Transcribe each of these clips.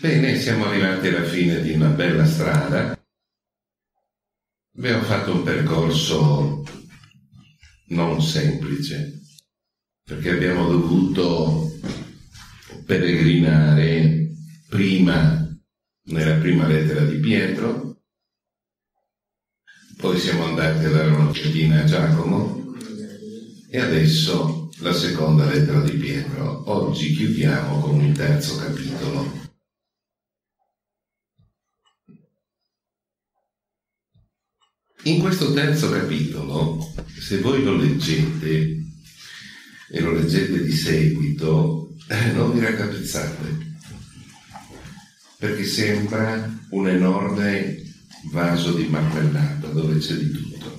Bene, siamo arrivati alla fine di una bella strada. Abbiamo fatto un percorso non semplice, perché abbiamo dovuto peregrinare prima nella prima lettera di Pietro, poi siamo andati a dare una cedina a Giacomo e adesso la seconda lettera di Pietro. Oggi chiudiamo con il terzo capitolo. In questo terzo capitolo, se voi lo leggete e lo leggete di seguito, non vi raccapezzate, perché sembra un enorme vaso di marmellata dove c'è di tutto,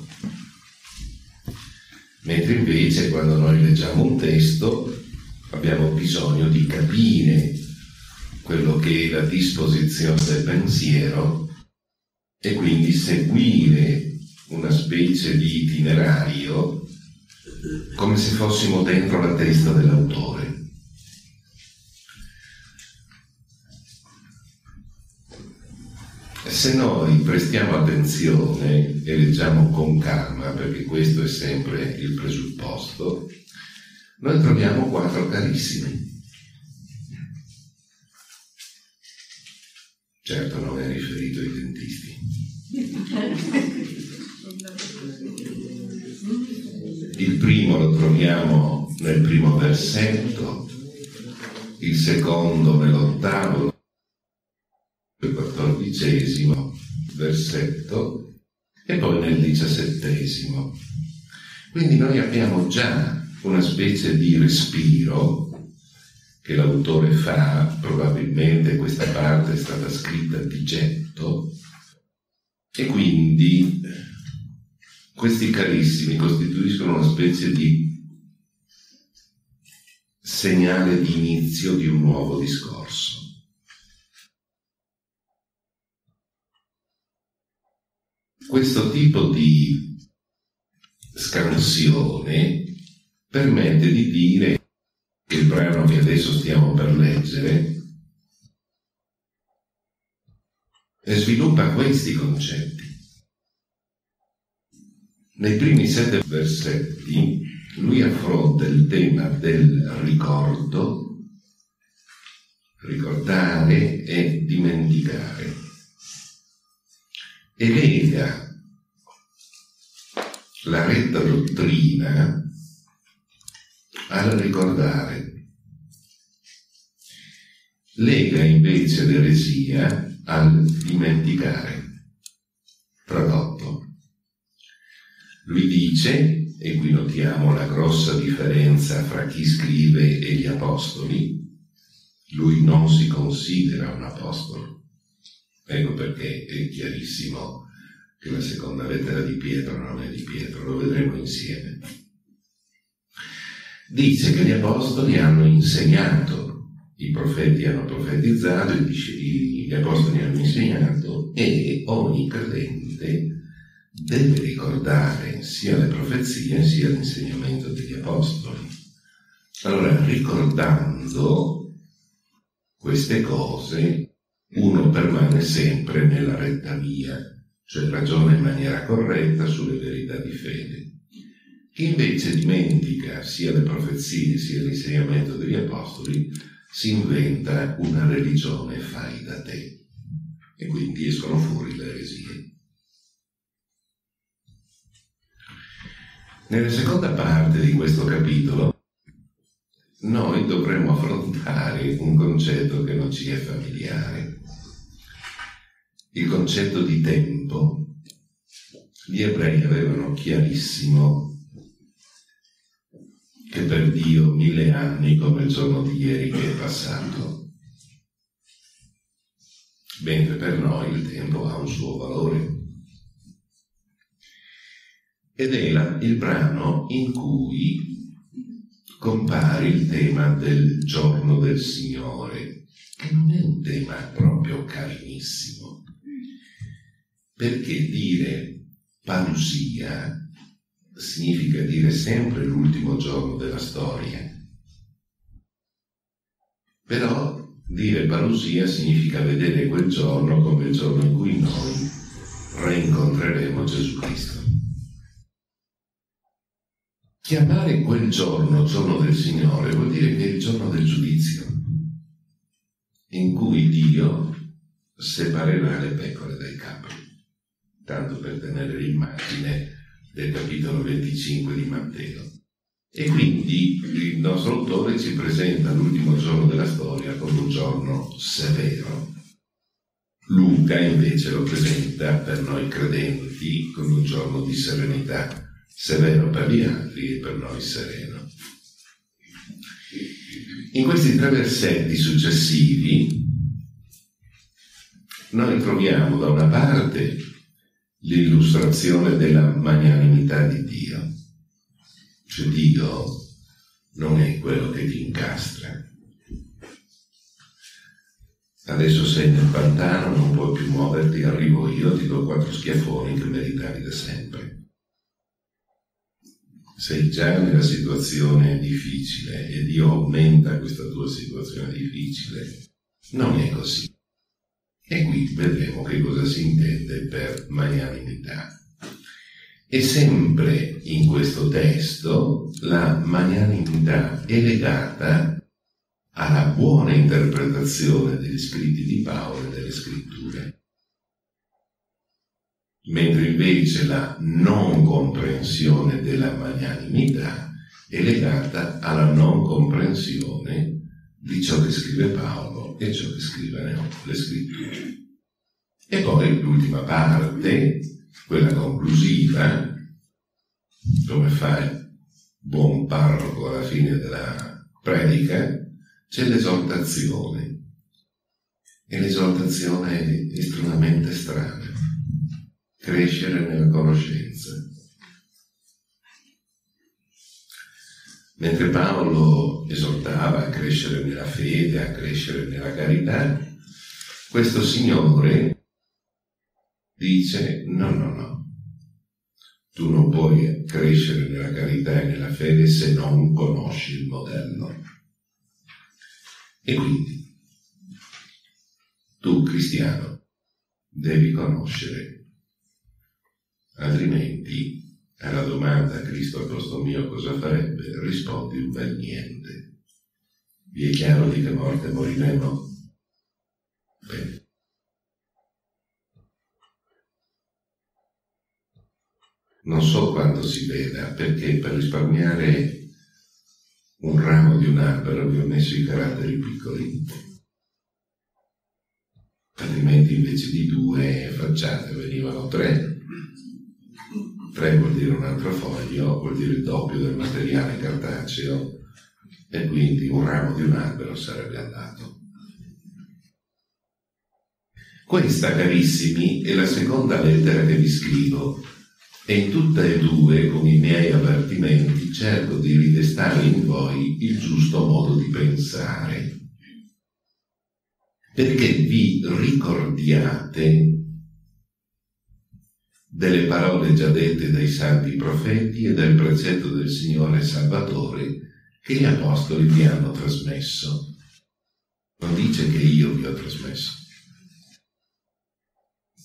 mentre invece quando noi leggiamo un testo abbiamo bisogno di capire quello che è la disposizione del pensiero e quindi seguire una specie di itinerario come se fossimo dentro la testa dell'autore. Se noi prestiamo attenzione e leggiamo con calma, perché questo è sempre il presupposto, noi troviamo quattro carissimi. Certo non è riferito ai dentisti. Il primo lo troviamo nel primo versetto, il secondo nell'8, il 14° versetto e poi nel 17°. Quindi noi abbiamo già una specie di respiro che l'autore fa, probabilmente questa parte è stata scritta di getto, e quindi questi carissimi costituiscono una specie di segnale di inizio di un nuovo discorso. Questo tipo di scansione permette di dire che il brano che adesso stiamo per leggere sviluppa questi concetti. Nei primi 7 versetti lui affronta il tema del ricordo, ricordare e dimenticare, e lega la retta dottrina al ricordare, lega invece l'eresia al dimenticare. Tradotto, lui dice, e qui notiamo la grossa differenza fra chi scrive e gli apostoli, lui non si considera un apostolo. Ecco perché è chiarissimo che la seconda lettera di Pietro non è di Pietro, lo vedremo insieme. Dice che gli apostoli hanno insegnato, i profeti hanno profetizzato, gli apostoli hanno insegnato, e ogni credente deve ricordare sia le profezie sia l'insegnamento degli apostoli. Allora, ricordando queste cose, uno permane sempre nella retta via, cioè ragiona in maniera corretta sulle verità di fede. Chi invece dimentica sia le profezie sia l'insegnamento degli apostoli si inventa una religione fai da te, e quindi escono fuori le eresie. Nella seconda parte di questo capitolo noi dovremo affrontare un concetto che non ci è familiare, il concetto di tempo. Gli ebrei avevano chiarissimo che per Dio 1000 anni come il giorno di ieri che è passato, mentre per noi il tempo ha un suo valore. Ed è il brano in cui compare il tema del giorno del Signore, che non è un tema proprio carinissimo, perché dire parusia significa dire sempre l'ultimo giorno della storia. Però Dire parusia significa vedere quel giorno come il giorno in cui noi reincontreremo Gesù Cristo. Chiamare quel giorno giorno del Signore vuol dire che è il giorno del giudizio, in cui Dio separerà le pecore dai capri, tanto per tenere l'immagine del capitolo 25 di Matteo. E quindi il nostro autore ci presenta l'ultimo giorno della storia come un giorno severo. Luca invece lo presenta per noi credenti come un giorno di serenità, severo per gli altri e per noi sereno. In questi tre versetti successivi noi troviamo da una parte l'illustrazione della magnanimità di Dio. Cioè Dio non è quello che ti incastra. Adesso sei nel pantano, non puoi più muoverti, arrivo io, ti do 4 schiaffoni che meritavi da sempre. Sei già nella situazione difficile e Dio aumenta questa tua situazione difficile. Non è così. E qui vedremo che cosa si intende per magnanimità. E sempre in questo testo la magnanimità è legata alla buona interpretazione degli scritti di Paolo e delle scritture, mentre invece la non comprensione della magnanimità è legata alla non comprensione di ciò che scrive Paolo e ciò che scrivono le scritture. E poi l'ultima parte, quella conclusiva, come fa il buon parroco alla fine della predica, c'è l'esortazione. E l'esortazione è estremamente strana. Crescere nella conoscenza. Mentre Paolo esortava a crescere nella fede, a crescere nella carità, questo Signore dice no, tu non puoi crescere nella carità e nella fede se non conosci il modello. E quindi tu cristiano devi conoscere, altrimenti alla domanda Cristo al posto mio cosa farebbe? Rispondi un bel niente. Vi è chiaro di che morte moriremo? Bene. Non so quanto si veda, perché per risparmiare un ramo di un albero vi ho messo i caratteri piccoli, altrimenti invece di 2 facciate venivano 3. 3 vuol dire un altro foglio, vuol dire il doppio del materiale cartaceo, e quindi un ramo di un albero sarebbe andato. Questa, carissimi, è la seconda lettera che vi scrivo. E in tutte e due, con i miei avvertimenti, cerco di ridestare in voi il giusto modo di pensare, perché vi ricordiate delle parole già dette dai santi profeti e del precetto del Signore Salvatore che gli apostoli vi hanno trasmesso. Non dice che io vi ho trasmesso.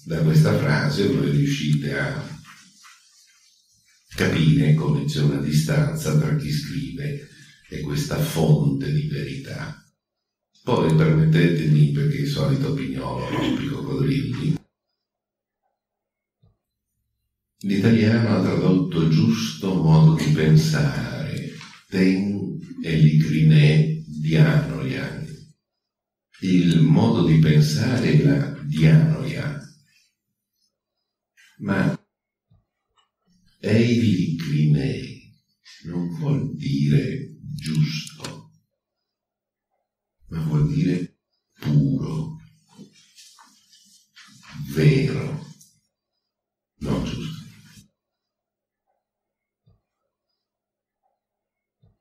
Da questa frase voi riuscite a capire come c'è una distanza tra chi scrive e questa fonte di verità. Poi permettetemi, perché il solito pignolo, i coccodrilli, l'italiano ha tradotto giusto modo di pensare, ten eligrinè dianoia. Il modo di pensare è la dianoia, ma eligrinei non vuol dire giusto, ma vuol dire puro, vero, non giusto.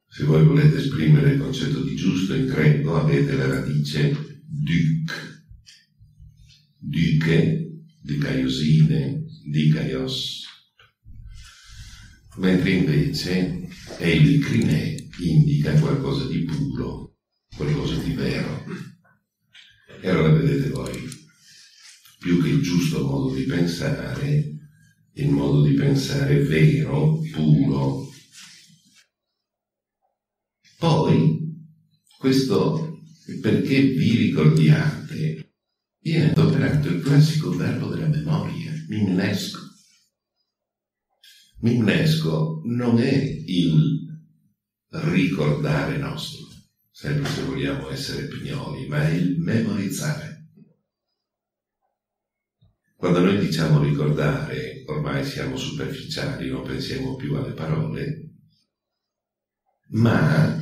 Se voi volete esprimere il concetto di giusto in greco avete la radice dyk, dyche, dikaiosine, dikaios. Mentre invece eligrinè indica qualcosa di puro, qualcosa di vero. E allora vedete voi, più che il giusto modo di pensare, il modo di pensare vero, puro. Poi, questo perché vi ricordiate, viene adoperato il classico verbo della memoria, mimnesco. Mimnesco non è il ricordare nostro, sempre se vogliamo essere pignoli, ma è il memorizzare. Quando noi diciamo ricordare, ormai siamo superficiali, non pensiamo più alle parole, ma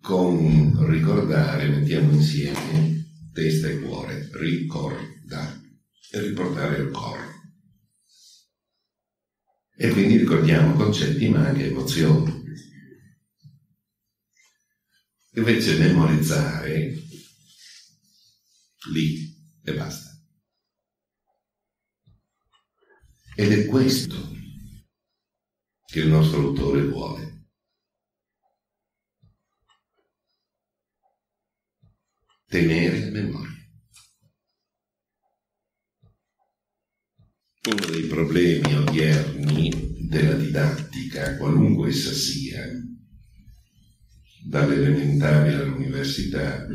con ricordare mettiamo insieme testa e cuore, ricorda, e riportare al corpo. E quindi ricordiamo concetti ma anche emozioni. Invece memorizzare, lì e basta. Ed è questo che il nostro autore vuole. Tenere a memoria. Uno dei problemi odierni della didattica, qualunque essa sia, dalle elementari all'università,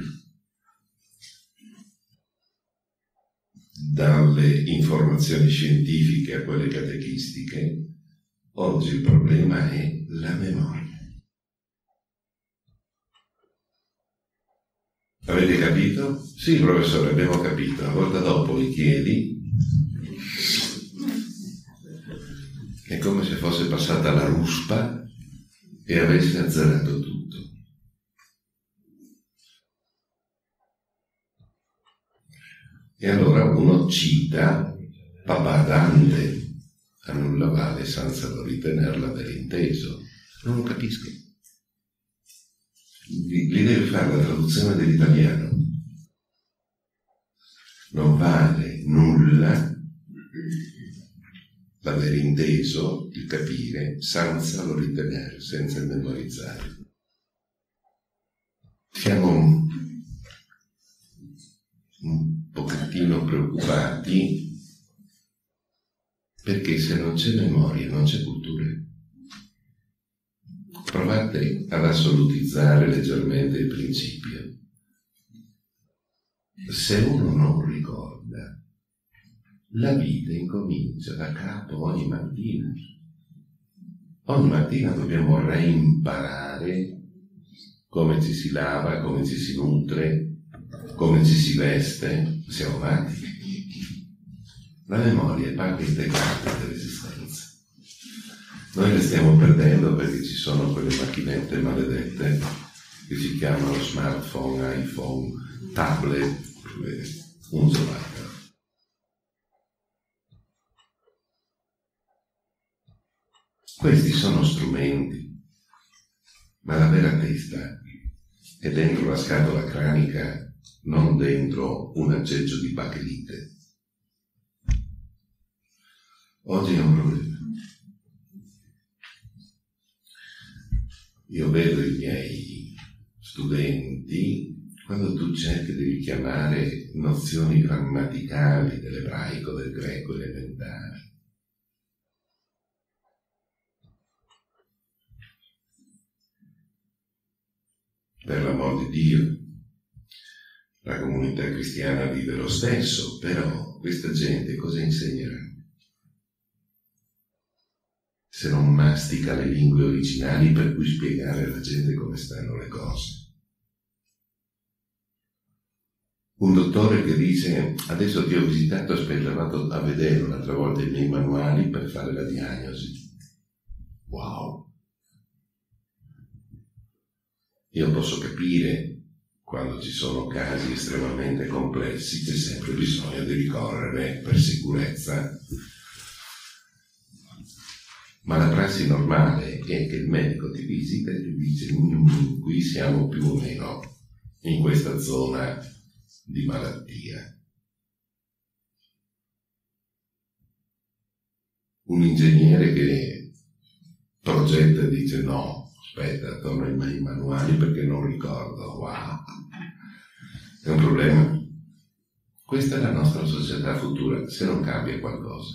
dalle informazioni scientifiche a quelle catechistiche, oggi il problema è la memoria. Avete capito? Sì, professore, abbiamo capito. La volta dopo gli chiedi. È come se fosse passata la ruspa e avesse azzerato tutto. E allora uno cita Papà Dante, a nulla vale senza lo ritenerla per inteso. Non lo capisco. Gli deve fare la traduzione dell'italiano. Non vale nulla l'aver inteso, il capire, senza lo ritenere, senza il memorizzare. Siamo un pochettino preoccupati perché se non c'è memoria non c'è cultura. Provate ad assolutizzare leggermente il principio. Se uno non ricorda, la vita incomincia da capo ogni mattina. Ogni mattina dobbiamo reimparare come ci si lava, come ci si nutre, come ci si veste. Siamo matti. La memoria è parte integrante dell'esistenza. Noi le stiamo perdendo perché ci sono quelle macchinette maledette che si chiamano smartphone, iPhone, tablet, un solare. Questi sono strumenti, ma la vera testa è dentro la scatola cranica, non dentro un aggeggio di bacchellite. Oggi è un problema. Io vedo i miei studenti, quando tu cerchi di richiamare nozioni grammaticali dell'ebraico, del greco elementare, per l'amor di Dio, la comunità cristiana vive lo stesso, però questa gente cosa insegnerà? Se non mastica le lingue originali per cui spiegare alla gente come stanno le cose. Un dottore che dice, adesso ti ho visitato e spero a vedere un'altra volta i miei manuali per fare la diagnosi. Wow! Io posso capire, quando ci sono casi estremamente complessi, che sempre bisogna di ricorrere per sicurezza. Ma la prassi normale è che il medico ti visita e ti dice qui siamo più o meno in questa zona di malattia. Un ingegnere che progetta e dice no, aspetta, torno ai miei manuali perché non ricordo. Wow. È un problema. Questa è la nostra società futura, se non cambia qualcosa.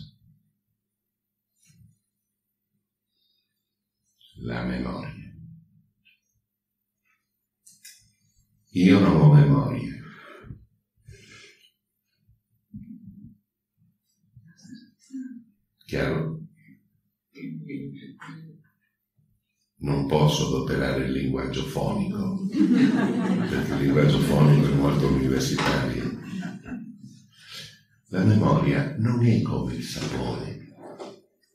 La memoria. Io non ho memoria. Chiaro? Non posso adoperare il linguaggio fonico, perché il linguaggio fonico è molto universitario. La memoria non è come il sapone. Il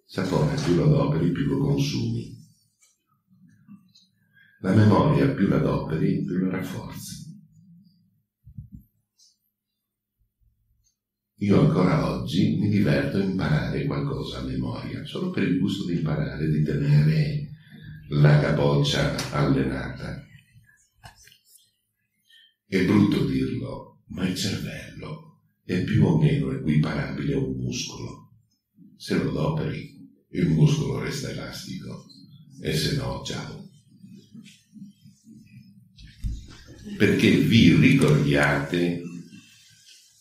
sapone più lo adoperi, più lo consumi. La memoria più la adoperi, più la rafforzi. Io ancora oggi mi diverto a imparare qualcosa a memoria, solo per il gusto di imparare, di tenere la capoccia allenata. È brutto dirlo, ma il cervello è più o meno equiparabile a un muscolo. Se lo adoperi, il muscolo resta elastico, e se no, ciao. Perché vi ricordiate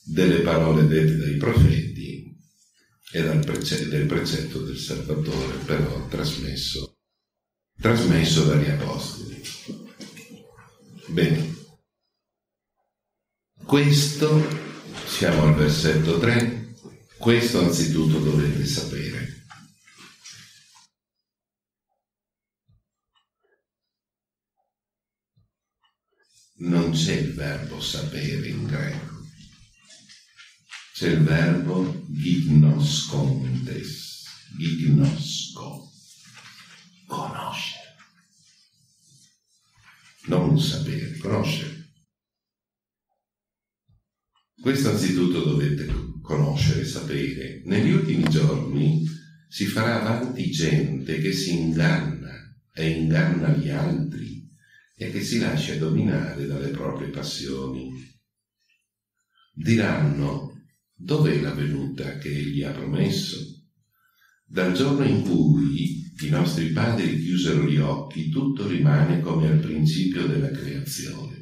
delle parole dette dai profeti e del precetto del Salvatore, però trasmesso dagli apostoli. Bene, questo, siamo al versetto 3, questo anzitutto dovete sapere. Non c'è il verbo sapere in greco, c'è il verbo gignoscontes, gignosco, conoscere, non sapere, conoscere. Questo anzitutto dovete conoscere, sapere. Negli ultimi giorni si farà avanti gente che si inganna e inganna gli altri, e che si lascia dominare dalle proprie passioni. Diranno: dov'è la venuta che egli ha promesso? Dal giorno in cui i nostri padri chiusero gli occhi, tutto rimane come al principio della creazione.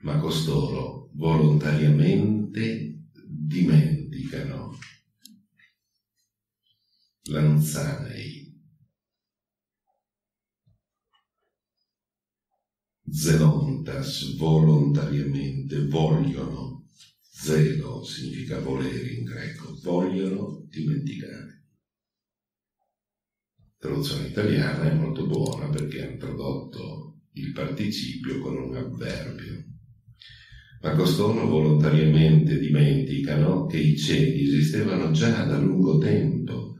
Ma costoro volontariamente dimenticano. Lanzanei. Zelontas, volontariamente, vogliono, zelo significa volere in greco, vogliono dimenticare. La traduzione italiana è molto buona perché hanno tradotto il participio con un avverbio. Ma costoro volontariamente dimenticano che i cieli esistevano già da lungo tempo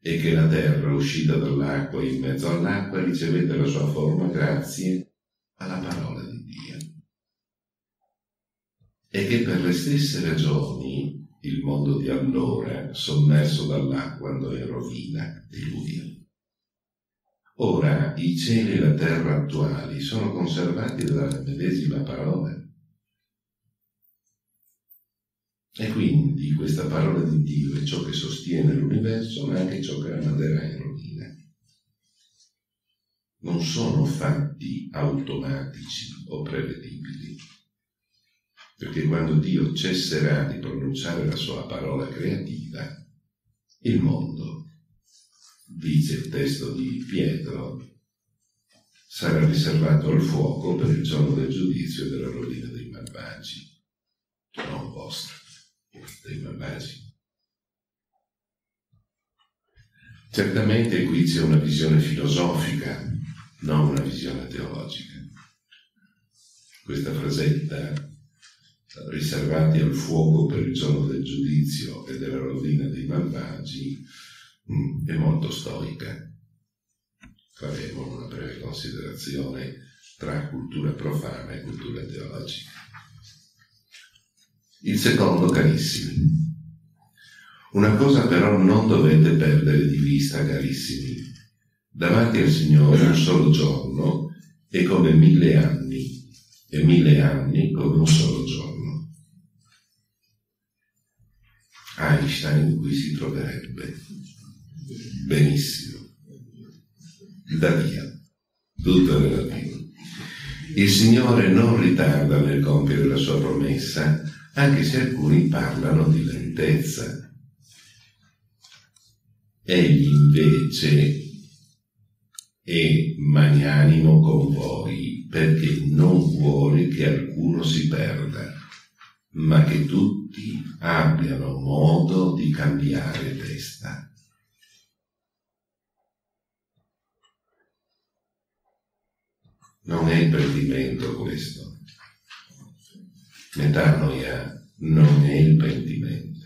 e che la terra, uscita dall'acqua e in mezzo all'acqua, ricevette la sua forma grazie alla parola di Dio, e che per le stesse ragioni il mondo di allora, sommerso dall'acqua, andò in rovina, diluvia. Ora i cieli e la terra attuali sono conservati dalla medesima parola, e quindi questa parola di Dio è ciò che sostiene l'universo, ma anche ciò che la manderà in rovina. Non sono fatti automatici o prevedibili, perché quando Dio cesserà di pronunciare la sua parola creativa, il mondo, dice il testo di Pietro, sarà riservato al fuoco per il giorno del giudizio e della rovina dei malvagi, non vostra, dei malvagi. Certamente qui c'è una visione filosofica, non una visione teologica. Questa frasetta, riservati al fuoco per il giorno del giudizio e della rovina dei malvagi, è molto stoica. Faremo una breve considerazione tra cultura profana e cultura teologica. Il secondo, carissimi. Una cosa però non dovete perdere di vista, carissimi. Davanti al Signore un solo giorno è come 1000 anni, e 1000 anni come un solo giorno. Einstein qui si troverebbe benissimo. Da via, tutto è relativo. Il Signore non ritarda nel compiere la sua promessa, anche se alcuni parlano di lentezza. Egli invece è magnanimo con voi, perché non vuole che alcuno si perda, ma che tutti abbiano modo di cambiare testa. Non è pentimento questo. Metanoia non è il pentimento,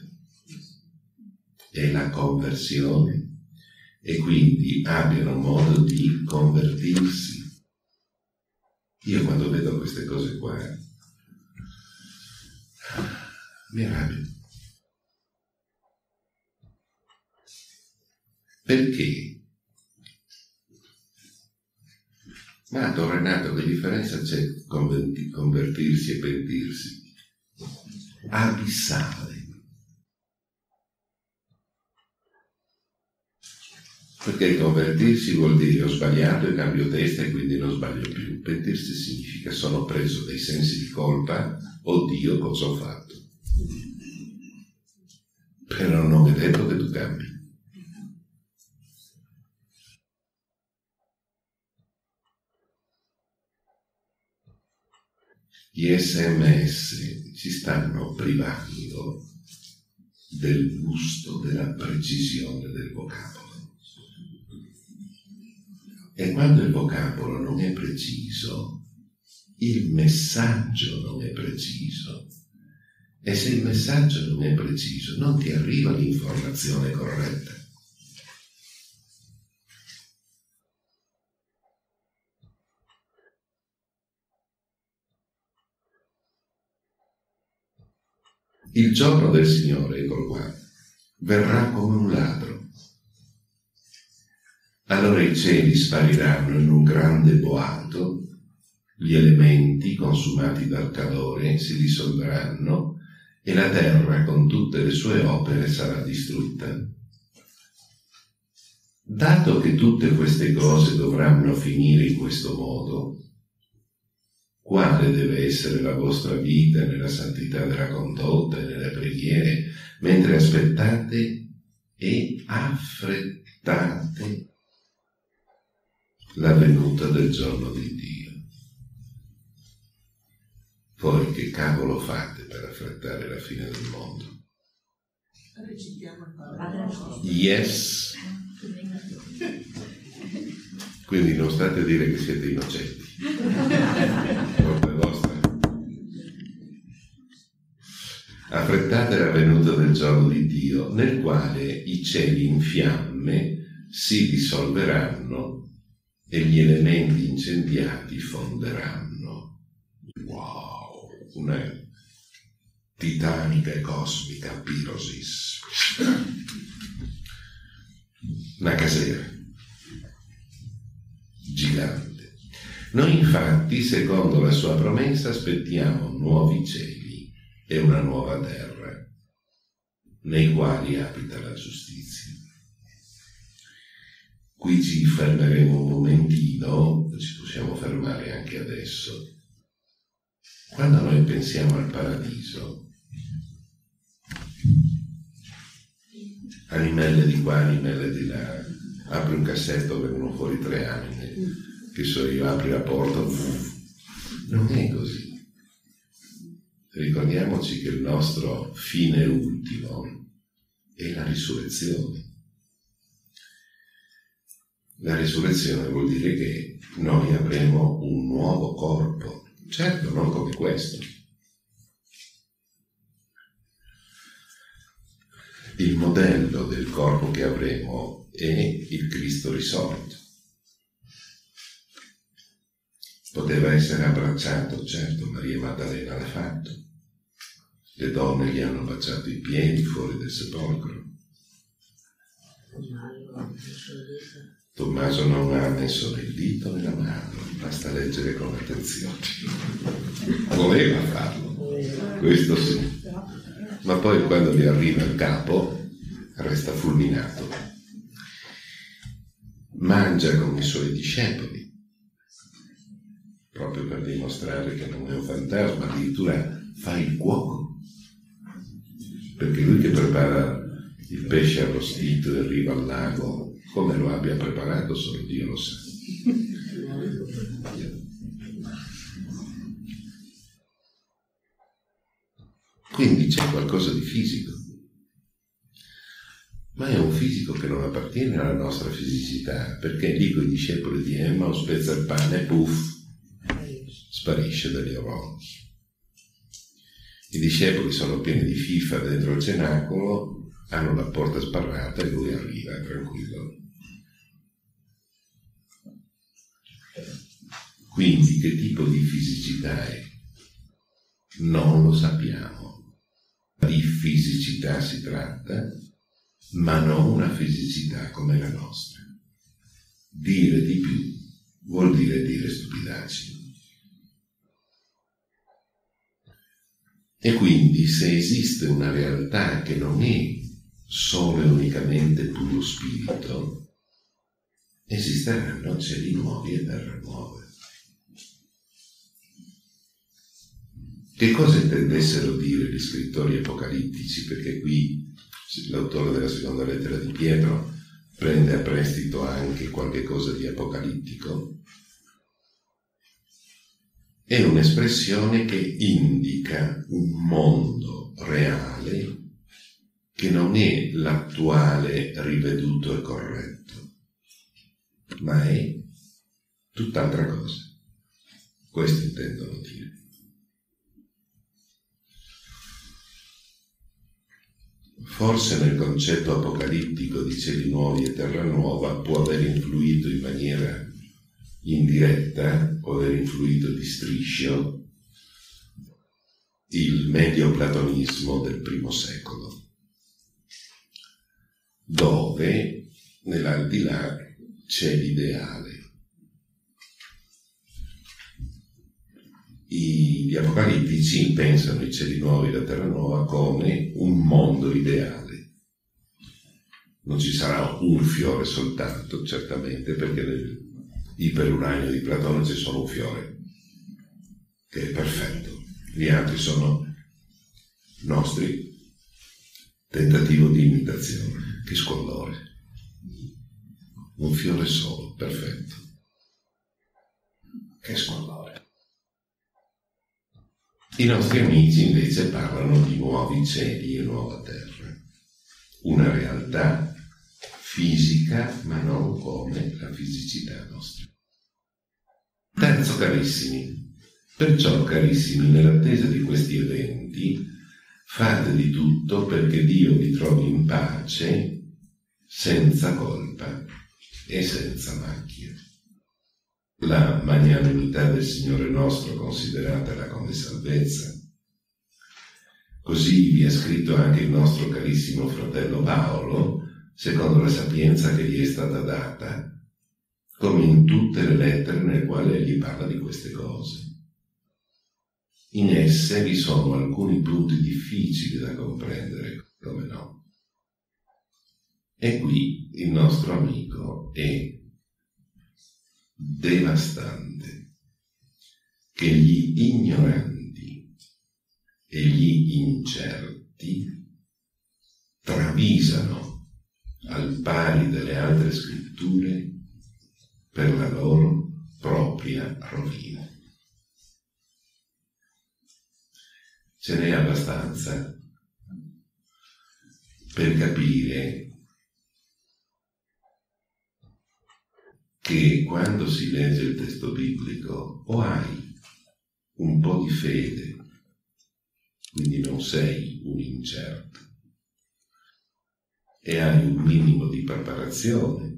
è la conversione, e quindi abbiano modo di convertirsi. Io quando vedo queste cose qua mi arrabbio. Perché? Ma Don Renato, che differenza c'è convertirsi e pentirsi? Abissale. Perché convertirsi vuol dire ho sbagliato e cambio testa e quindi non sbaglio più. Pentirsi significa sono preso dai sensi di colpa, oddio cosa ho fatto. Però non è detto che tu cambi. Gli SMS ci stanno privando del gusto, della precisione del vocabolo. E quando il vocabolo non è preciso, il messaggio non è preciso. E se il messaggio non è preciso, non ti arriva l'informazione corretta. Il giorno del Signore, eccolo qua, verrà come un ladro. Allora i cieli spariranno in un grande boato, gli elementi consumati dal calore si dissolveranno e la terra con tutte le sue opere sarà distrutta. Dato che tutte queste cose dovranno finire in questo modo, quale deve essere la vostra vita nella santità della condotta e nelle preghiere, mentre aspettate e affrettate la venuta del giorno di Dio? Poi che cavolo fate per affrettare la fine del mondo? Recitiamo il Padre nostro. Yes! Quindi non state a dire che siete innocenti. Affrettate la venuta del giorno di Dio, nel quale i cieli in fiamme si dissolveranno e gli elementi incendiati fonderanno. Wow, una titanica e cosmica pirosis, una casera gigante. Noi infatti, secondo la sua promessa, aspettiamo nuovi cieli e una nuova terra, nei quali abita la giustizia. Qui ci fermeremo un momentino, ci possiamo fermare anche adesso. Quando noi pensiamo al paradiso, animelle di qua, animelle di là, apri un cassetto, vengono fuori tre anime. Che so io, apri la porta, non è così. Ricordiamoci che il nostro fine ultimo è la risurrezione. La risurrezione vuol dire che noi avremo un nuovo corpo, certo non come questo. Il modello del corpo che avremo è il Cristo risorto. Poteva essere abbracciato, certo, Maria Maddalena l'ha fatto. Le donne gli hanno baciato i piedi fuori del sepolcro. Tommaso non ha messo né il dito né la mano, basta leggere con attenzione. Voleva farlo, questo sì. Ma poi quando gli arriva il capo, resta fulminato. Mangia con i suoi discepoli, proprio per dimostrare che non è un fantasma, addirittura fa il cuoco perché lui che prepara il pesce arrostito e arriva al lago, come lo abbia preparato solo Dio lo sa. Quindi c'è qualcosa di fisico, ma è un fisico che non appartiene alla nostra fisicità, perché lì con i discepoli di Emma spezza il pane e puff, sparisce dall'Europa. I discepoli sono pieni di fifa dentro il cenacolo, hanno la porta sbarrata e lui arriva tranquillo. Quindi che tipo di fisicità è? Non lo sappiamo. Di fisicità si tratta, ma non una fisicità come la nostra. Dire di più vuol dire stupidarci. E quindi se esiste una realtà che non è solo e unicamente puro spirito, esisteranno cieli nuovi e terra nuove. Che cosa intendessero dire gli scrittori apocalittici? Perché qui l'autore della seconda lettera di Pietro prende a prestito anche qualche cosa di apocalittico. È un'espressione che indica un mondo reale che non è l'attuale riveduto e corretto, ma è tutt'altra cosa. Questo intendono dire. Forse nel concetto apocalittico di cieli nuovi e terra nuova può aver influito in maniera indiretta, può aver influito di striscio il medioplatonismo del primo secolo, dove nell'aldilà c'è l'ideale. Gli apocalittici pensano i cieli nuovi e la terra nuova come un mondo ideale. Non ci sarà un fiore soltanto, certamente, perché nel iperuranio di Platone c'è solo un fiore, che è perfetto. Gli altri sono nostri tentativo di imitazione. Che squallore! Un fiore solo, perfetto. Che squallore! I nostri amici invece parlano di nuovi cieli e nuova terra. Una realtà fisica, ma non come la fisicità nostra. Terzo, carissimi, perciò, carissimi, nell'attesa di questi eventi, fate di tutto perché Dio vi trovi in pace, senza colpa e senza macchia. La magnanimità del Signore nostro, consideratela come salvezza. Così vi ha scritto anche il nostro carissimo fratello Paolo, secondo la sapienza che gli è stata data, come in tutte le lettere nelle quali egli parla di queste cose. In esse vi sono alcuni punti difficili da comprendere, come no. E qui il nostro amico è devastante, che gli ignoranti e gli incerti travisano, al pari delle altre scritture, per la loro propria rovina. Ce n'è abbastanza per capire che quando si legge il testo biblico o hai un po' di fede, quindi non sei un incerto, e hai un minimo di preparazione,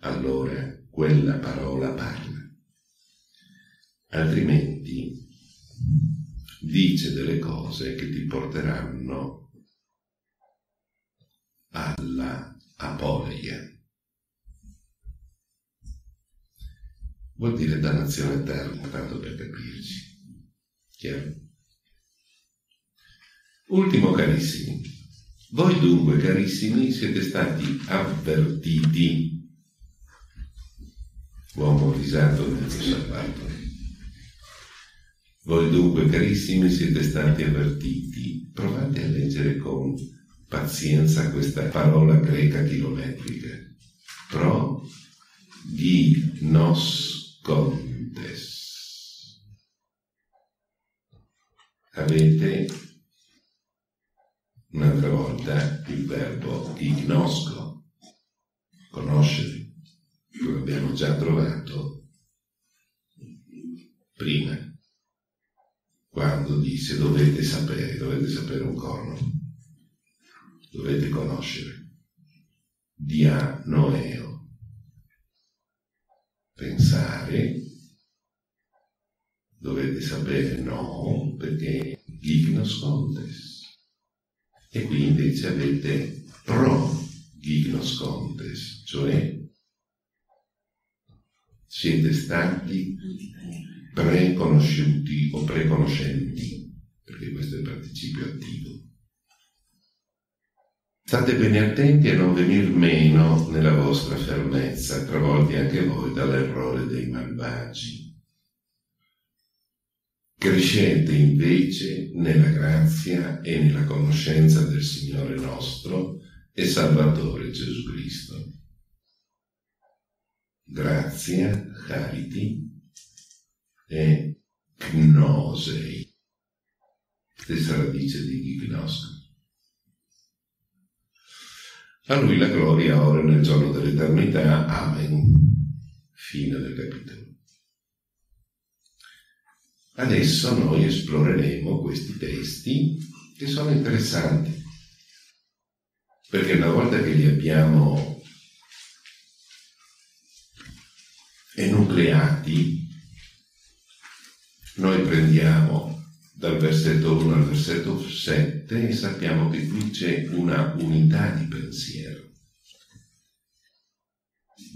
allora quella parola parla, altrimenti dice delle cose che ti porteranno alla aporia. Vuol dire dannazione eterna, tanto per capirci. Chiaro? Ultimo, carissimi. Voi dunque, carissimi, siete stati avvertiti. Uomo risato e mezzo salvato. Voi dunque, carissimi, siete stati avvertiti Provate a leggere con pazienza questa parola greca chilometrica. Pro di nos contes. Avete un'altra volta il verbo ignosco, conoscere, lo abbiamo già trovato prima, quando disse dovete sapere un corno, dovete conoscere, dianoeo, pensare, dovete sapere no, perché ignos contes, e qui invece avete pro ignos contes, cioè siete stati preconosciuti o preconoscenti, perché questo è il participio attivo. State bene attenti a non venir meno nella vostra fermezza, travolti anche voi dall'errore dei malvagi. Crescete invece nella grazia e nella conoscenza del Signore nostro e Salvatore Gesù Cristo. Grazia, charity, e gnosei, stessa radice di gnosco. A lui la gloria ora nel giorno dell'eternità. Amen. Fine del capitolo. Adesso noi esploreremo questi testi che sono interessanti, perché una volta che li abbiamo enucleati, noi prendiamo dal versetto 1 al versetto 7 e sappiamo che qui c'è una unità di pensiero.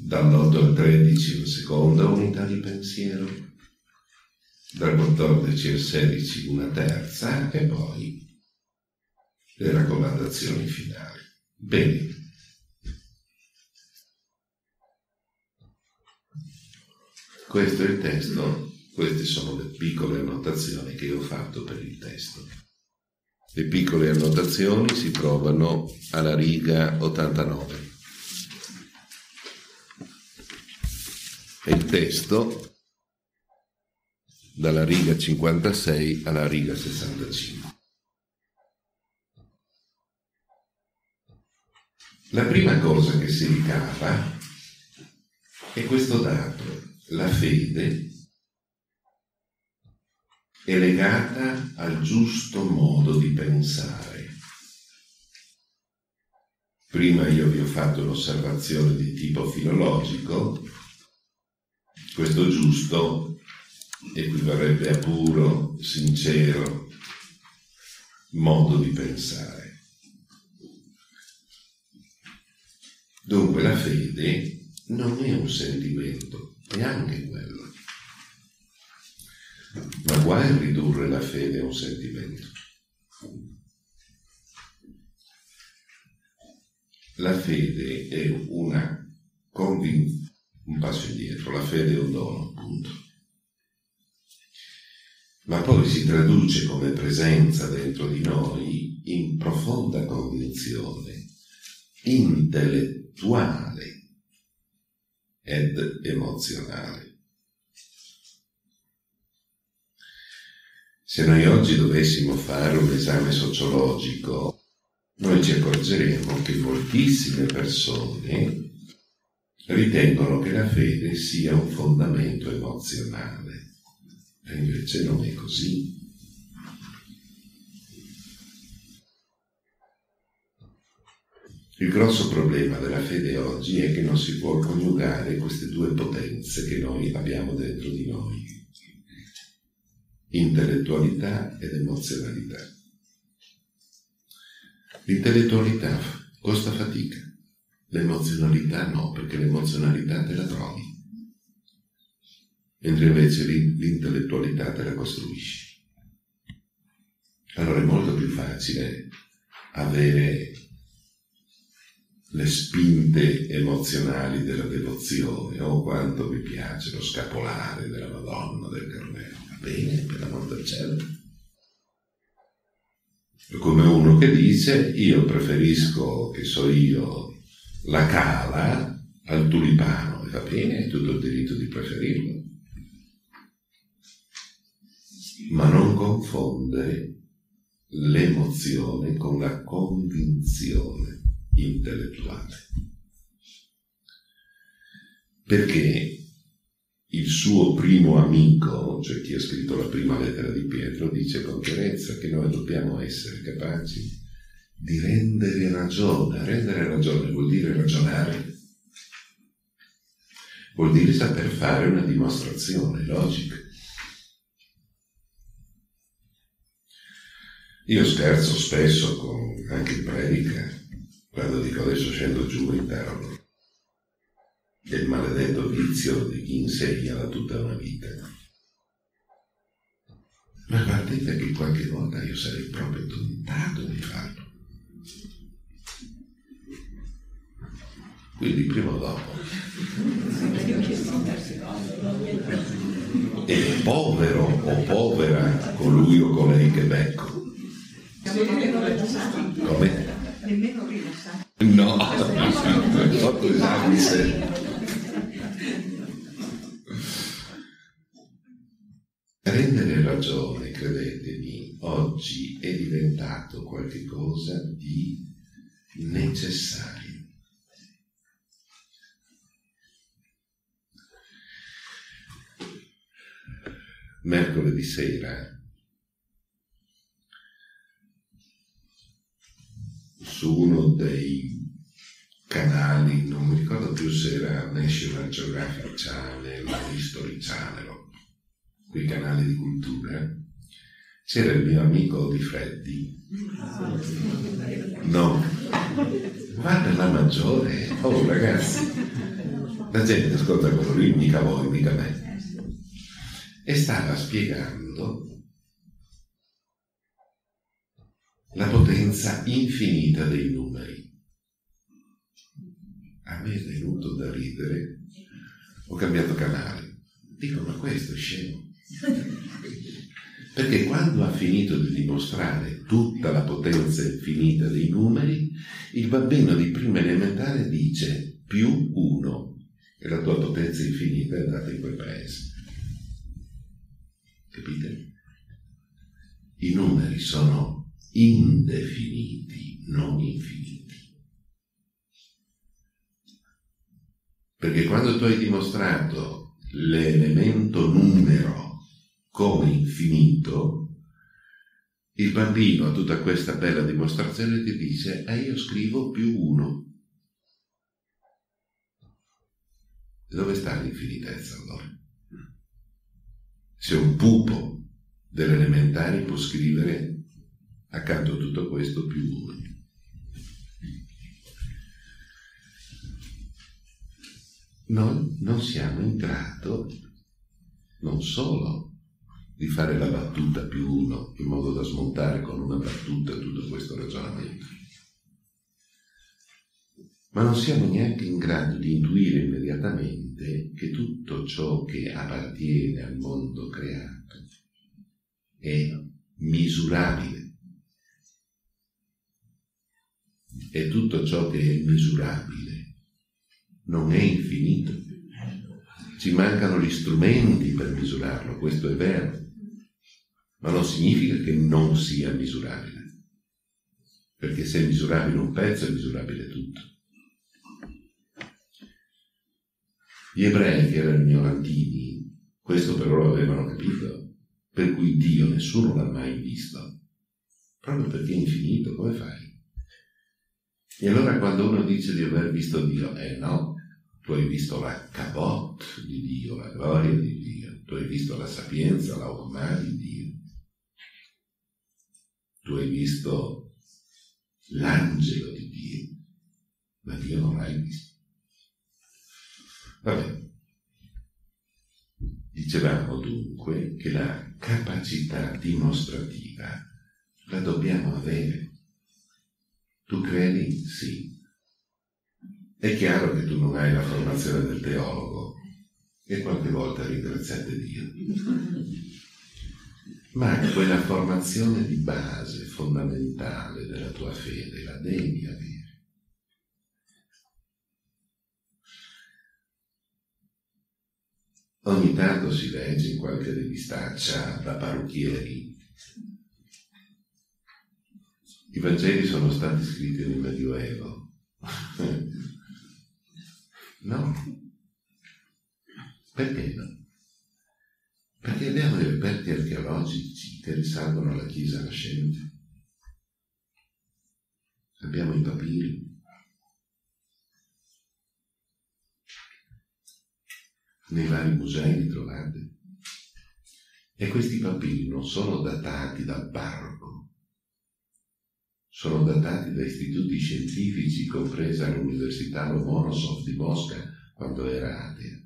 Dall'8 al 13 una seconda unità di pensiero, dal 14 al 16 una terza e poi le raccomandazioni finali. Bene. Questo è il testo. Queste sono le piccole annotazioni che io ho fatto per il testo. Le piccole annotazioni si trovano alla riga 89. E il testo dalla riga 56 alla riga 65. La prima cosa che si ricava è questo dato: la fede è legata al giusto modo di pensare. Prima io vi ho fatto un'osservazione di tipo filologico. Questo giusto equivarrebbe a puro, sincero modo di pensare. Dunque la fede non è un sentimento, è anche quello. Ma guai ridurre la fede a un sentimento. La fede è una convinzione. Un passo indietro, la fede è un dono, appunto. Ma poi si traduce come presenza dentro di noi in profonda convinzione intellettuale ed emozionale. Se noi oggi dovessimo fare un esame sociologico, noi ci accorgeremo che moltissime persone ritengono che la fede sia un fondamento emozionale, e invece non è così. Il grosso problema della fede oggi è che non si può coniugare queste due potenze che noi abbiamo dentro di noi: intellettualità ed emozionalità. L'intellettualità costa fatica, l'emozionalità no, perché l'emozionalità te la trovi, mentre invece l'intellettualità te la costruisci. Allora è molto più facile avere le spinte emozionali della devozione, o quanto mi piace lo scapolare della Madonna del Carmelo. Bene, per l'amor del cielo. È come uno che dice: io preferisco, che so io, la cala al tulipano. E va bene, hai tutto il diritto di preferirlo, ma non confondere l'emozione con la convinzione intellettuale, perché il suo primo amico, cioè chi ha scritto la prima lettera di Pietro, dice con chiarezza che noi dobbiamo essere capaci di rendere ragione. Rendere ragione vuol dire ragionare, vuol dire saper fare una dimostrazione logica. Io scherzo spesso, anche in predica, quando dico: adesso scendo giù in perno del maledetto vizio di chi insegna da tutta una vita. Ma guardate che qualche volta io sarei proprio tentato di farlo. Quindi prima o dopo. E povero o povera colui o colei che becco. Come? Nemmeno rilassato. No, ho fatto esami seri. Rendere ragione, credetemi, oggi è diventato qualcosa di necessario. Mercoledì sera, su uno dei canali, non mi ricordo più se era National Geographic Channel, History Channel, quei canali di cultura, c'era il mio amico Di Freddi. No, guarda la maggiore, oh ragazzi, la gente ascolta quello lì, mica voi, mica me. E stava spiegando la potenza infinita dei numeri. A me è venuto da ridere, ho cambiato canale. Dico: ma questo è scemo. Perché quando ha finito di dimostrare tutta la potenza infinita dei numeri, il bambino di prima elementare dice: più 1, e la tua potenza infinita è data in quel paese. Capite? I numeri sono indefiniti, non infiniti. Perché quando tu hai dimostrato l'elemento numero come infinito, il bambino a tutta questa bella dimostrazione ti dice: e io scrivo più 1. Dove sta l'infinitezza allora? Se un pupo dell'elementare può scrivere accanto a tutto questo più 1. Noi non siamo in grado non solo di fare la battuta più 1 in modo da smontare con una battuta tutto questo ragionamento, ma non siamo neanche in grado di intuire immediatamente che tutto ciò che appartiene al mondo creato è misurabile. E tutto ciò che è misurabile non è infinito. Ci mancano gli strumenti per misurarlo, questo è vero, ma non significa che non sia misurabile, perché se è misurabile un pezzo è misurabile tutto. Gli ebrei, che erano ignorantini, questo però lo avevano capito, per cui Dio nessuno l'ha mai visto, proprio perché è infinito. Come fai? E allora quando uno dice di aver visto Dio, no, tu hai visto la kabot di Dio, la gloria di Dio, tu hai visto la sapienza, la orma di Dio, tu hai visto l'angelo di Dio, ma Dio non l'hai visto. Vabbè, dicevamo dunque che la capacità dimostrativa la dobbiamo avere. Tu credi? Sì. È chiaro che tu non hai la formazione del teologo e qualche volta ringraziate Dio. ma quella formazione di base fondamentale della tua fede la devi avere. Ogni tanto si legge in qualche rivistaccia da parrucchieri. I Vangeli sono stati scritti nel Medioevo. No. Perché no? Perché abbiamo dei reperti archeologici che risalgono alla Chiesa nascente. Abbiamo i papiri. Nei vari musei li trovate. E questi papiri non sono datati dal parroco, sono datati da istituti scientifici, compresa l'Università Lomonosov di Mosca quando era atea.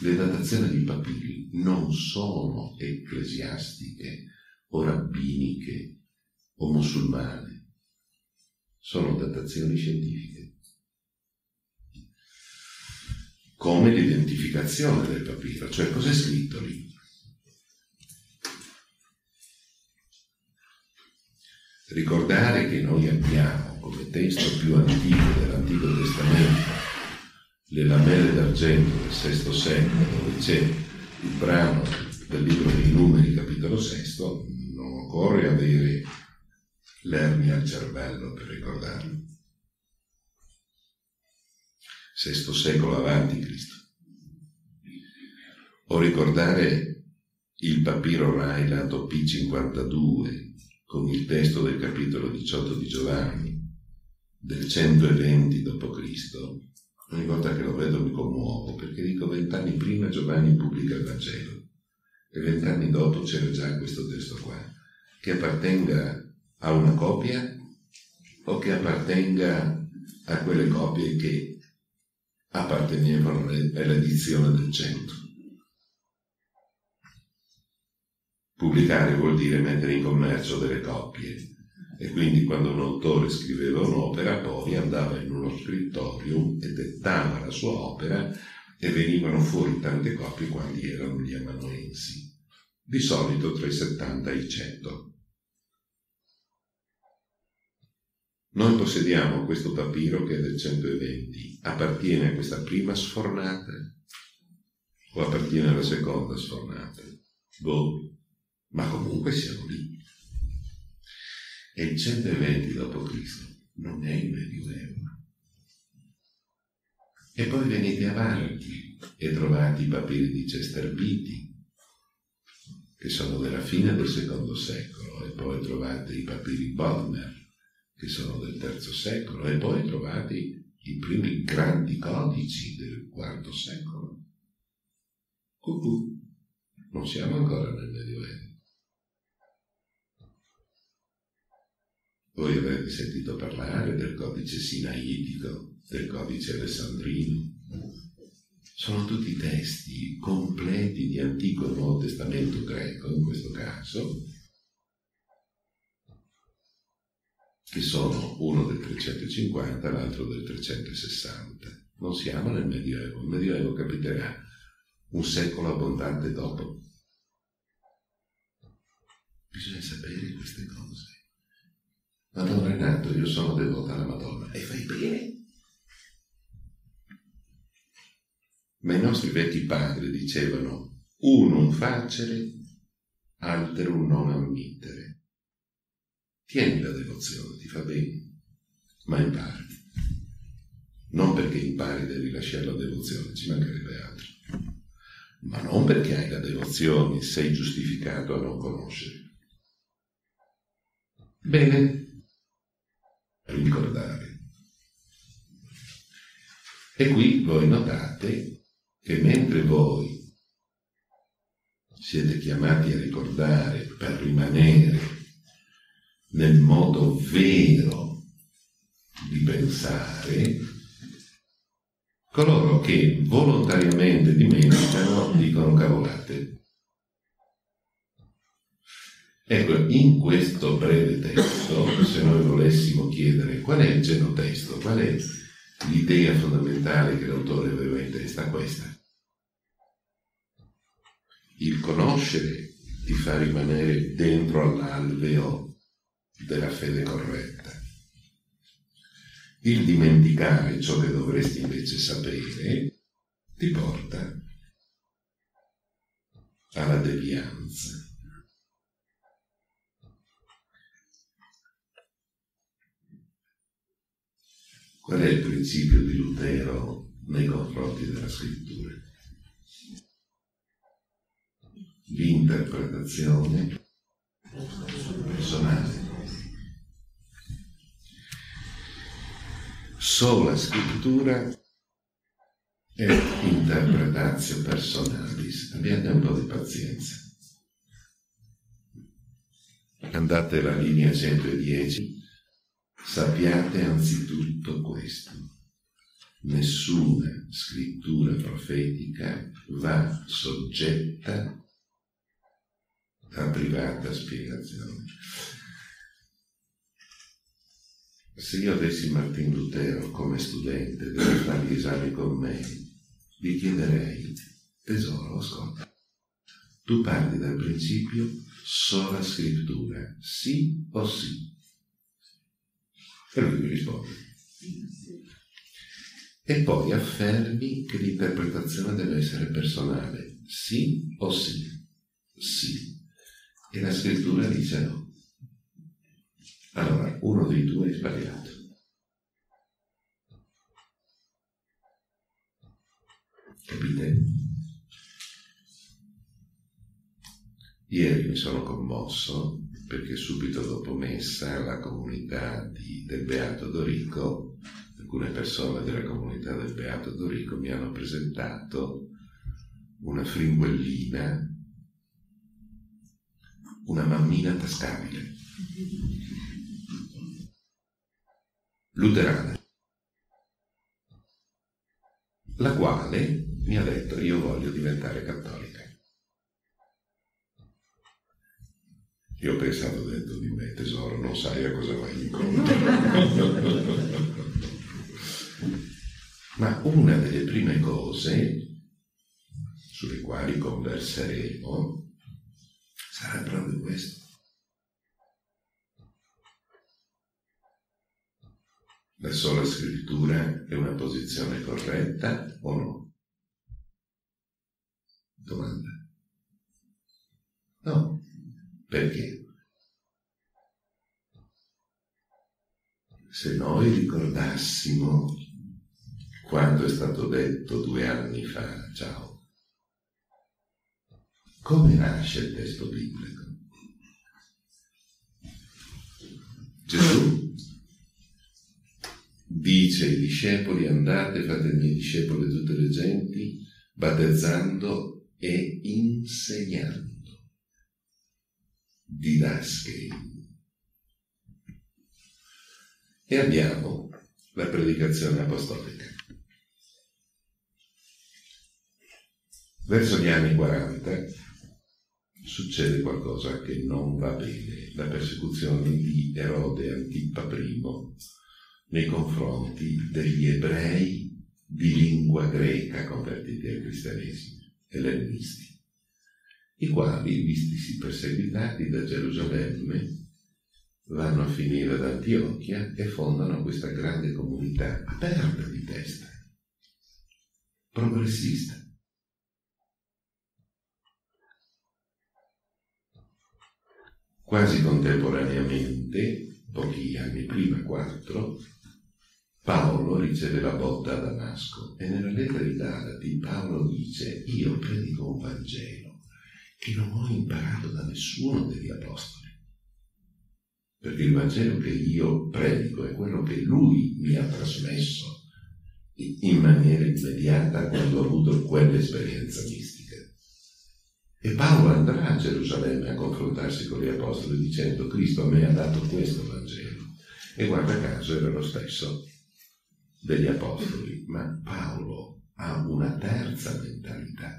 Le datazioni di papiri non sono ecclesiastiche o rabbiniche o musulmane, sono datazioni scientifiche. Come l'identificazione del papiro, cioè cos'è scritto lì. Ricordare che noi abbiamo come testo più antico dell'Antico Testamento le lamelle d'argento del VI secolo, dove c'è il brano del libro dei Numeri, capitolo 6, non occorre avere l'ernia al cervello per ricordarlo. VI secolo avanti Cristo. O ricordare il papiro Railato P52 con il testo del capitolo 18 di Giovanni del 120 d.C. Ogni volta che lo vedo mi commuovo, perché dico 20 anni prima Giovanni pubblica il Vangelo e 20 anni dopo c'era già questo testo qua, che appartenga a una copia o che appartenga a quelle copie che appartenevano all'edizione del 100. Pubblicare vuol dire mettere in commercio delle copie, e quindi quando un autore scriveva un'opera poi andava in uno scrittorium e dettava la sua opera e venivano fuori tante copie quanti erano gli amanuensi, di solito tra i 70 e i 100. Noi possediamo questo papiro che è del 120, appartiene a questa prima sfornata o appartiene alla seconda sfornata? Boh, ma comunque siamo lì. E il 120 d.C. non è il Medioevo. E poi venite avanti e trovate i papiri di Cesterbiti, che sono della fine del secondo secolo, e poi trovate i papiri Bodmer, che sono del terzo secolo, e poi trovate i primi grandi codici del quarto secolo. Non siamo ancora nel Medioevo. Voi avrete sentito parlare del codice sinaitico, del codice alessandrino. Sono tutti testi completi di Antico e Nuovo Testamento greco, in questo caso, che sono uno del 350 e l'altro del 360. Non siamo nel Medioevo. Il Medioevo capiterà un secolo abbondante dopo. Bisogna sapere queste cose. Madonna Renato, io sono devota alla Madonna. E fai bene. Ma i nostri vecchi padri dicevano unum facere, alterum non ammittere. Tieni la devozione, ti fa bene, ma impari. Non perché impari devi lasciare la devozione, ci mancherebbe altro. Ma non perché hai la devozione sei giustificato a non conoscere. Bene, ricordare. E qui voi notate che mentre voi siete chiamati a ricordare per rimanere nel modo vero di pensare, coloro che volontariamente dimenticano dicono cavolate. Ecco, in questo breve testo, se noi volessimo chiedere qual è il genotesto, qual è l'idea fondamentale che l'autore aveva in testa, questa. il conoscere ti fa rimanere dentro all'alveo della fede corretta. Il dimenticare ciò che dovresti invece sapere ti porta alla devianza. Qual è il principio di Lutero nei confronti della scrittura? L'interpretazione personale. Sola scrittura e interpretatio personalis. Abbiate un po' di pazienza. Andate alla linea 110. Sappiate anzitutto questo. Nessuna scrittura profetica va soggetta a privata spiegazione. Se io avessi Martin Lutero come studente deve fare gli esami con me, gli chiederei: tesoro, ascolta, tu parti dal principio sola scrittura, sì o sì? E lui mi risponde. E poi affermi che l'interpretazione deve essere personale, sì o sì? Sì. E la scrittura dice no. Allora, uno dei due è sbagliato. Capite? Ieri mi sono commosso perché subito dopo messa la comunità del Beato Dorico, alcune persone della comunità del Beato Dorico mi hanno presentato una fringuellina, una mammina tascabile, luterana, la quale mi ha detto: io voglio diventare cattolica. Io ho pensato dentro di me: tesoro, non sai a cosa vai incontro. Ma una delle prime cose sulle quali converseremo sarà proprio questo. La sola scrittura è una posizione corretta o no? Domanda. No. Perché? Se noi ricordassimo quanto è stato detto 2 anni fa, ciao, come nasce il testo biblico? Gesù dice ai discepoli: andate, fate miei discepoli tutte le genti, battezzando e insegnando. Didasche. E abbiamo la predicazione apostolica. Verso gli anni 40 succede qualcosa che non va bene, la persecuzione di Erode Antipa I nei confronti degli ebrei di lingua greca convertiti al cristianesimo, ellenisti, i quali, vistisi perseguitati da Gerusalemme, vanno a finire ad Antiochia e fondano questa grande comunità aperta di testa, progressista. Quasi contemporaneamente, pochi anni prima, 4, Paolo riceve la botta a Damasco e nella lettera di Galati Paolo dice: io predico un Vangelo che non ho imparato da nessuno degli apostoli, perché il Vangelo che io predico è quello che lui mi ha trasmesso in maniera immediata quando ho avuto quell'esperienza mistica. E Paolo andrà a Gerusalemme a confrontarsi con gli apostoli dicendo: Cristo a me ha dato questo Vangelo. E guarda caso era lo stesso degli apostoli, ma Paolo ha una terza mentalità.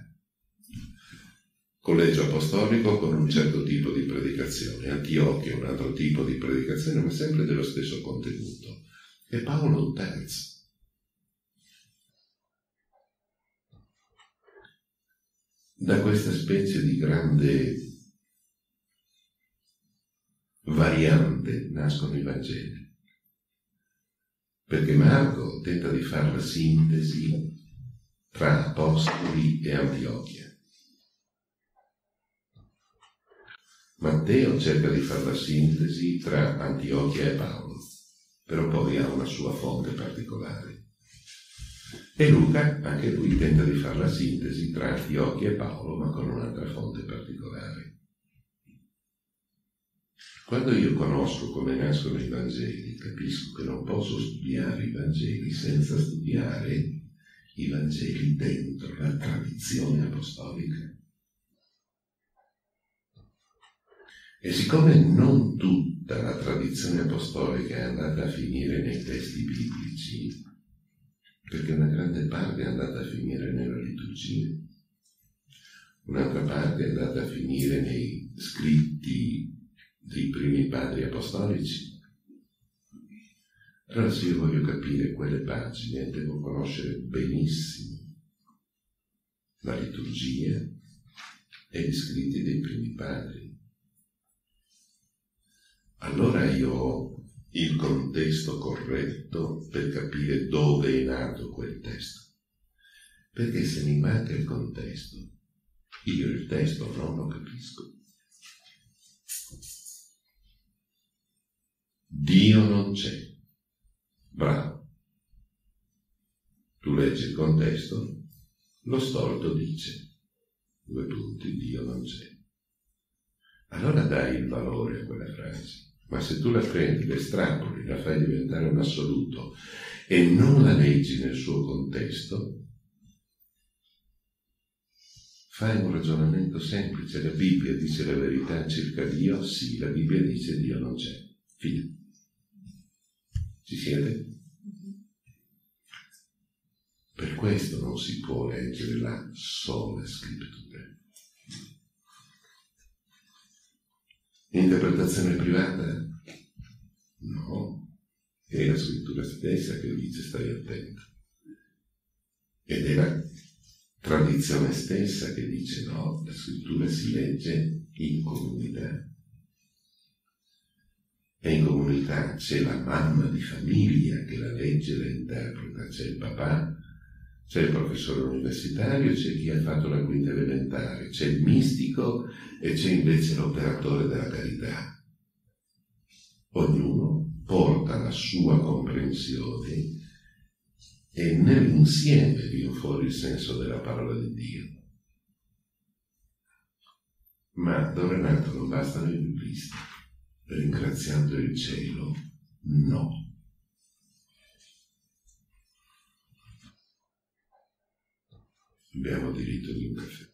Collegio apostolico con un certo tipo di predicazione, Antiochia un altro tipo di predicazione, ma sempre dello stesso contenuto. E Paolo un terzo. da questa specie di grande variante nascono i Vangeli, perché Marco tenta di fare la sintesi tra Apostoli e Antiochia, Matteo cerca di fare la sintesi tra Antiochia e Paolo, però poi ha una sua fonte particolare, e Luca anche lui tenta di fare la sintesi tra Antiochia e Paolo, ma con un'altra fonte particolare. Quando io conosco come nascono i Vangeli, capisco che non posso studiare i Vangeli senza studiare i Vangeli dentro la tradizione apostolica. E siccome non tutta la tradizione apostolica è andata a finire nei testi biblici, perché una grande parte è andata a finire nella liturgia, un'altra parte è andata a finire nei scritti dei primi padri apostolici. Allora se io voglio capire quelle pagine devo conoscere benissimo la liturgia e gli scritti dei primi padri. Allora io ho il contesto corretto per capire dove è nato quel testo, perché se mi manca il contesto io il testo non lo capisco. Dio non c'è. Bravo. Tu leggi il contesto, lo stolto dice, : Dio non c'è. Allora dai il valore a quella frase, ma se tu la prendi, la estrapoli, la fai diventare un assoluto e non la leggi nel suo contesto, fai un ragionamento semplice. La Bibbia dice la verità circa Dio? Sì, la Bibbia dice Dio non c'è. Fine. Ci siete? Per questo non si può leggere la sola scrittura. Interpretazione privata? No. È la scrittura stessa che dice stai attento. Ed è la tradizione stessa che dice no, la scrittura si legge in comunità. E in comunità c'è la mamma di famiglia che la legge e la interpreta, c'è il papà, c'è il professore universitario, c'è chi ha fatto la quinta elementare, c'è il mistico e c'è invece l'operatore della carità. Ognuno porta la sua comprensione e nell'insieme viene fuori il senso della parola di Dio. Ma Don Renato non bastano i biblisti. Ringraziando il cielo, no. Abbiamo diritto di un caffè.